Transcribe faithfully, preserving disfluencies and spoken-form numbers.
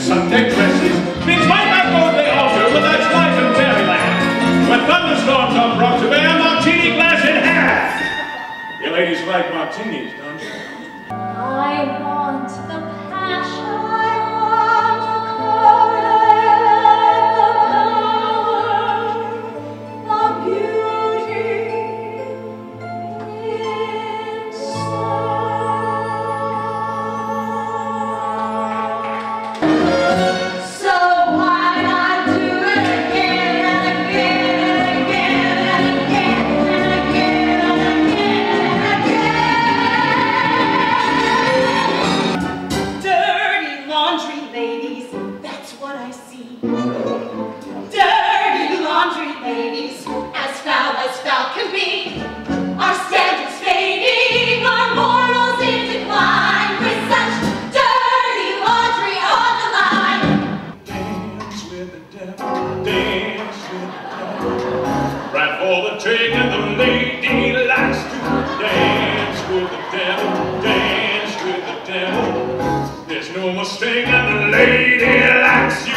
Sunday dresses means my back road they alter, but that's life in fairyland. When thunderstorms are brought to bear, martini glass in half. You ladies like martinis, don't you? I want the passion. Dance with the devil. There's no mistake, and the lady likes you.